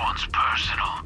one's personal.